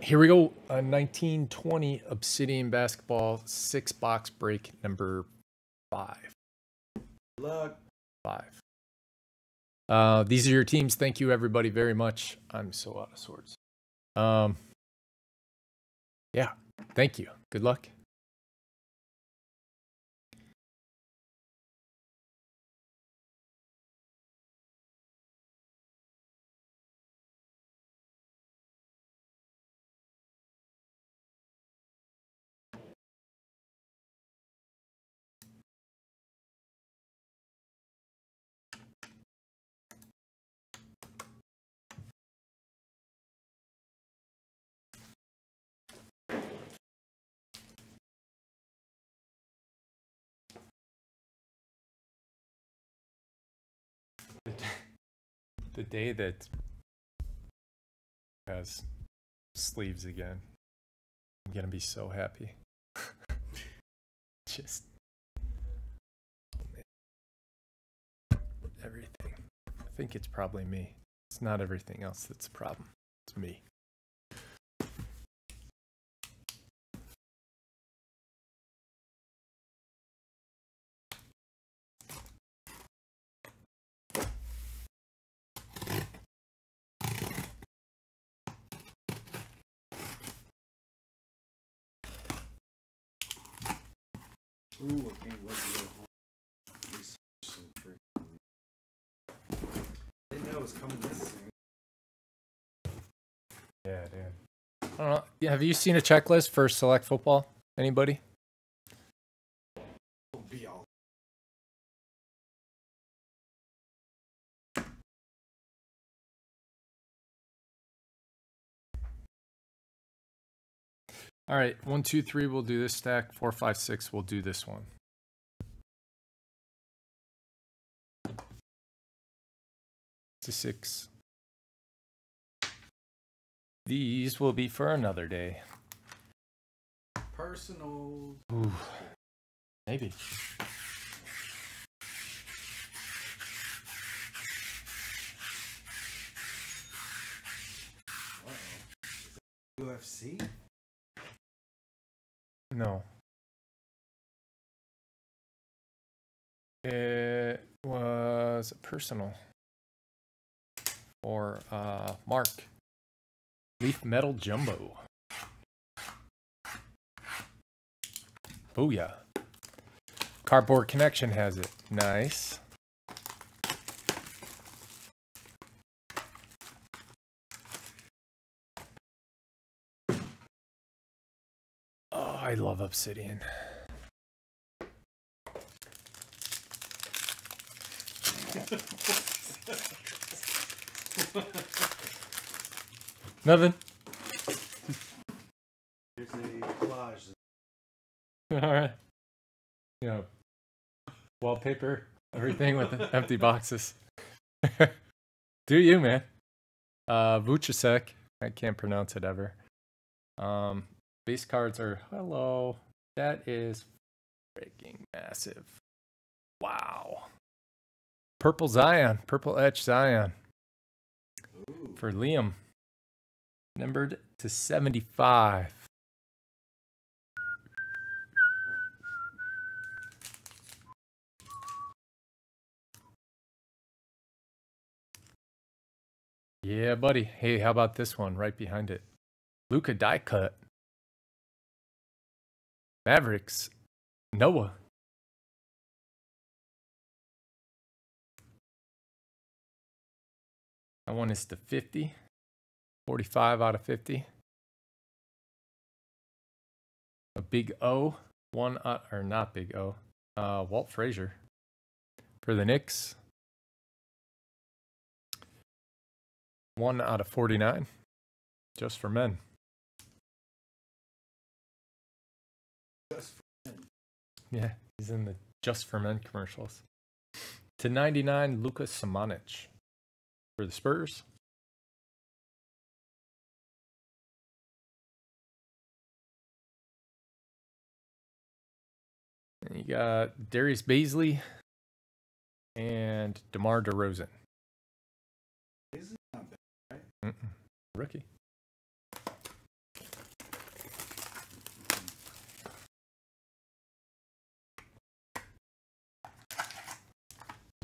Here we go. 1920 Obsidian Basketball 6 box break number 5. Good luck. 5. These are your teams. Thank you, everybody, very much. I'm so out of sorts. Yeah, thank you. Good luck. The day that has sleeves again, I'm gonna be so happy. Just everything. I think it's probably me. It's not everything else that's a problem. It's me. Ooh, I can't wait to go home. This is so freaking. I didn't know it was coming this soon. Yeah, dude. I don't know. Yeah, have you seen a checklist for select football? Anybody? It'll be all. All right, 1, 2, 3, we'll do this stack. 4, 5, 6, we'll do this one. It's a 6. These will be for another day. Personal. Ooh, maybe. Uh-oh. UFC? No. It was personal for Mark. Leaf Metal Jumbo. Booyah. Cardboard Connection has it. Nice. I love Obsidian. Nothing. There's a collage. All right. You know, wallpaper, everything with empty boxes. Do you, man? Vučević. I can't pronounce it ever. Base cards are, hello, that is freaking massive. Wow. Purple Zion, Purple Etch Zion. Ooh. For Liam. Numbered to 75. Yeah, buddy. Hey, how about this one right behind it? Luka die cut. Mavericks, Noah. That one is to 50, 45 out of 50. A big O, or not big O, Walt Frazier for the Knicks. 1 out of 49, just for men. Just for Men. Yeah, he's in the Just for Men commercials. To 99, Luka Simonich for the Spurs. And you got Darius Bazley and DeMar DeRozan. Bazley's not bad, right? Mm-mm. Rookie.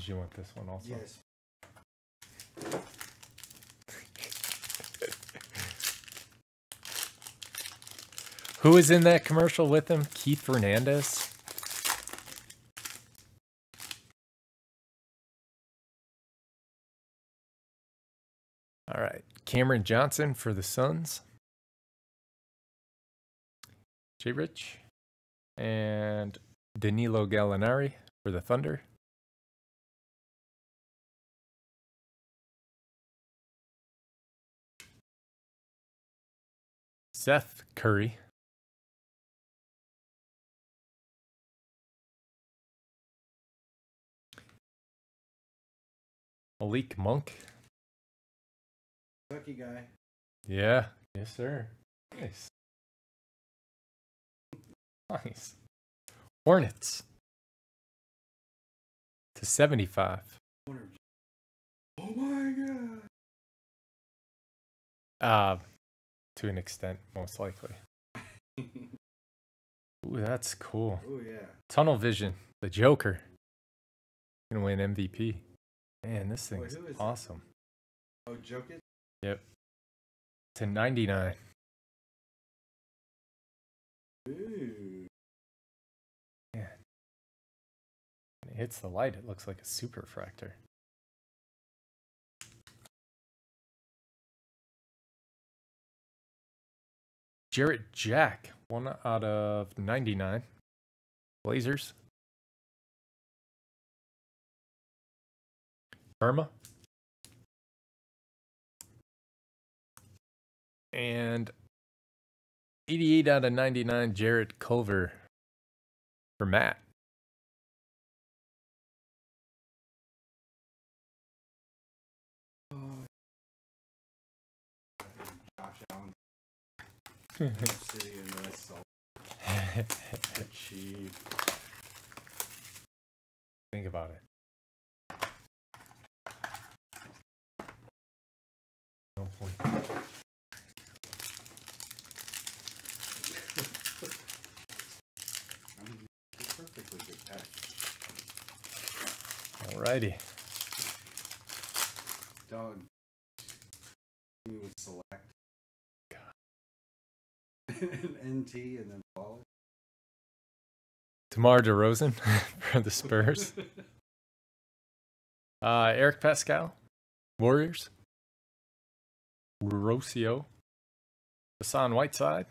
Did you want this one also? Yes. Who is in that commercial with him? Keith Hernandez? All right. Cameron Johnson for the Suns. Jay Rich. And Danilo Gallinari for the Thunder. Seth Curry. Malik Monk. Lucky guy. Yeah. Yes, sir. Nice. Nice. Hornets. To 75. Oh, my God. To an extent, most likely. Ooh, that's cool. Oh, yeah. Tunnel Vision. The Joker. Gonna win MVP. Man, this thing is awesome. Oh, Jokic? Yep. To 99. Ooh. Man. When it hits the light, it looks like a superfractor. Jarrett Jack, 1/99. Blazers. Burma. And 88/99, Jarrett Culver for Matt. Josh Allen. Obsidian Basketball. Think about it. No point. Alrighty. Dog. We would select an NT and then follow. DeMar DeRozan for the Spurs. Eric Pascal, Warriors. Rocio Hassan Whiteside,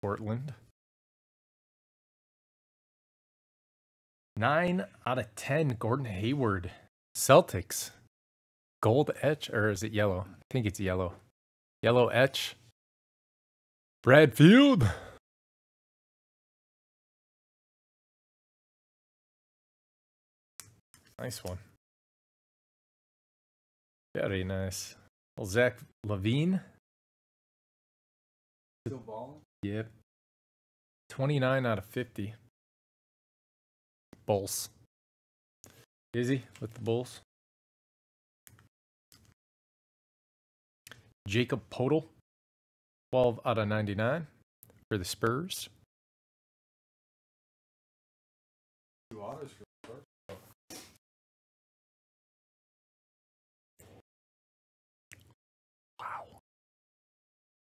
Portland. 9/10, Gordon Hayward, Celtics. Gold etch, or is it yellow? I think it's yellow. Yellow etch. Brad Field. Nice one. Very nice. Well, Zach Levine. Still balling? Yep. 29/50. Bulls. Izzy with the Bulls. Jacob Podal. 12/99 for the Spurs. Two autos for the Spurs.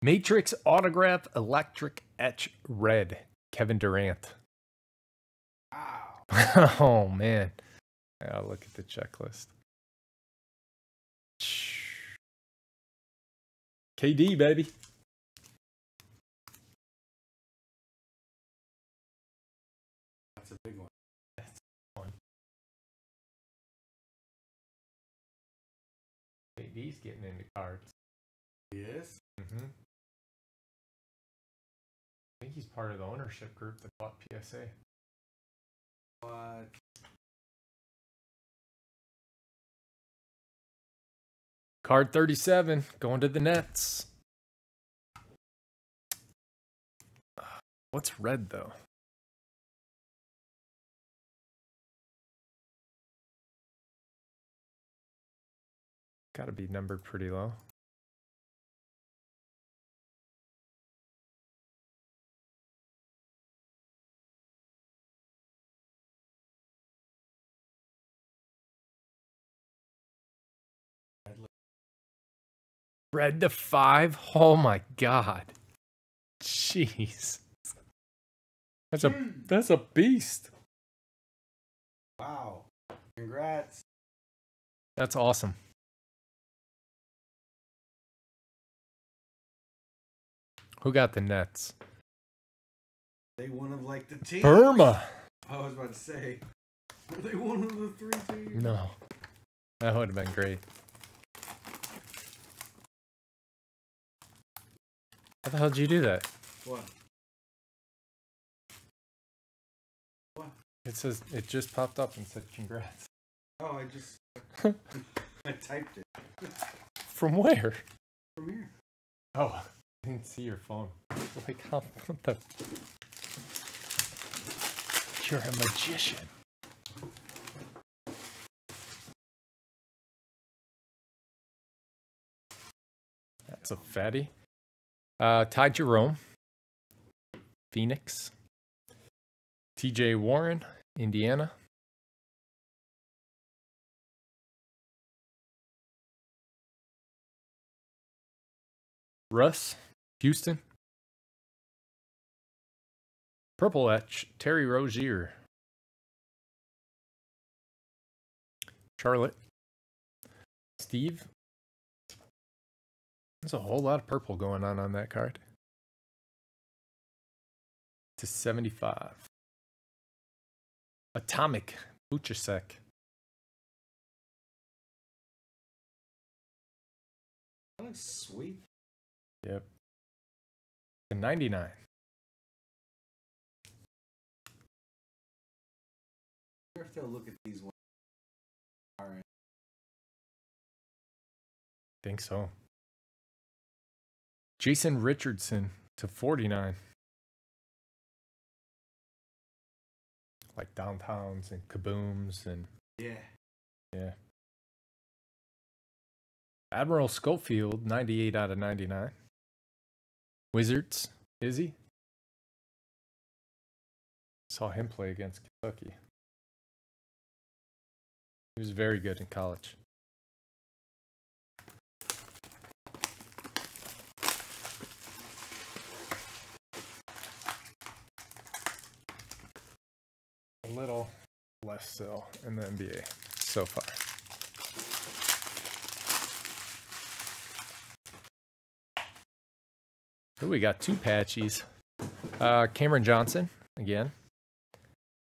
Matrix Autograph Electric Etch Red, Kevin Durant. Wow. Oh, man. I'll look at the checklist. KD, baby. That's a big one. That's one. KD's getting into cards. Yes. Mm-hmm. I think he's part of the ownership group that bought PSA. What? Card 37 going to the Nets. What's red though? Got to be numbered pretty low. Spread to 5? Oh my god. Jeez. That's a beast. Wow. Congrats. That's awesome. Who got the Nets? They one of like the teams. Burma. I was about to say. Were they one of the three teams? No. That would have been great. How the hell did you do that? What? What? It says it just popped up and said congrats. Oh, I just I typed it. From where? From here. Oh, I didn't see your phone. Like, how, what the? You're a magician. That's a fatty. Ty Jerome, Phoenix. TJ Warren, Indiana. Russ, Houston. Purple Etch, Terry Rozier. Charlotte. Steve. There's a whole lot of purple going on that card. To 75. Atomic Vučević. That looks sweet. Yep. To 99. I wonder if they'll look at these ones. All right. I think so. Jason Richardson to 49. Like Downtowns and Kabooms and... Yeah. Yeah. Admiral Schofield, 98 out of 99. Wizards, Izzy. Saw him play against Kentucky. He was very good in college. A little less so in the NBA so far. Ooh, we got two patchies. Cameron Johnson, again.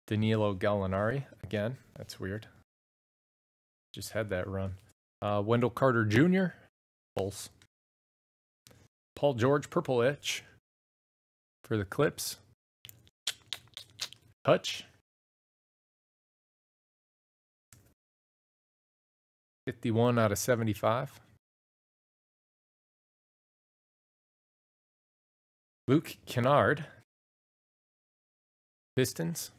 Danilo Gallinari, again. That's weird. Just had that run. Wendell Carter Jr., Bulls. Paul George, Purple Itch for the Clips. Hutch. 51 out of 75. Luke Kennard, Pistons.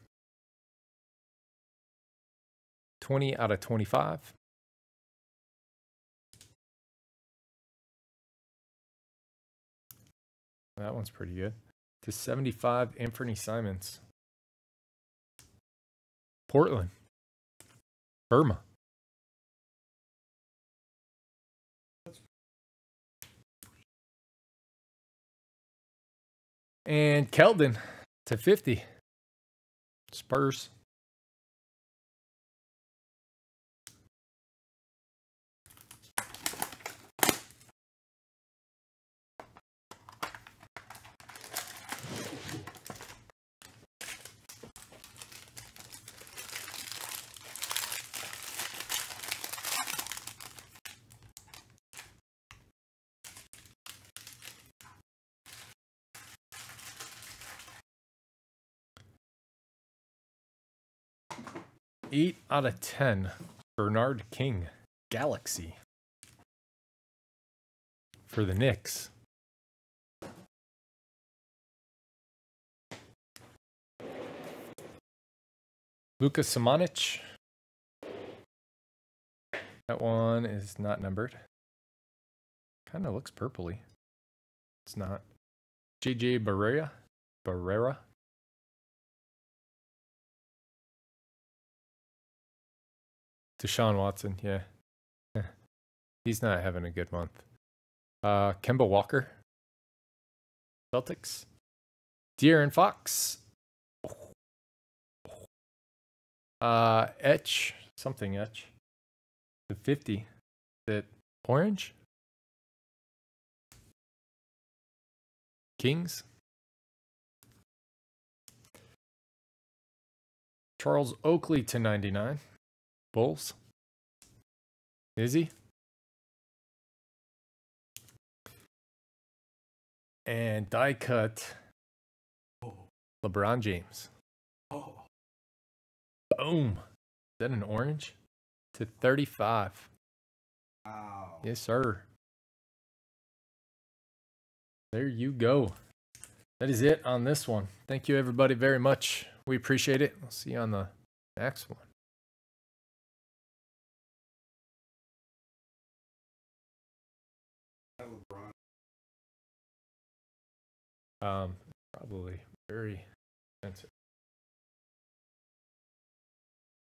20 out of 25. That one's pretty good. To 75, Anthony Simons. Portland. Burma. And Keldon to 50. Spurs. Eight out of 10, Bernard King, Galaxy, for the Knicks. Luka Simonich. That one is not numbered. Kind of looks purpley. It's not. JJ Barrera. Deshaun Watson, yeah. He's not having a good month. Kemba Walker. Celtics. De'Aaron Fox. Etch. Something Etch. The 50. That orange? Kings. Charles Oakley to 99. Bulls. Izzy. And die cut. LeBron James. Oh. Boom. Is that an orange? To 35. Wow. Yes, sir. There you go. That is it on this one. Thank you, everybody, very much. We appreciate it. We'll see you on the next one. Probably very expensive.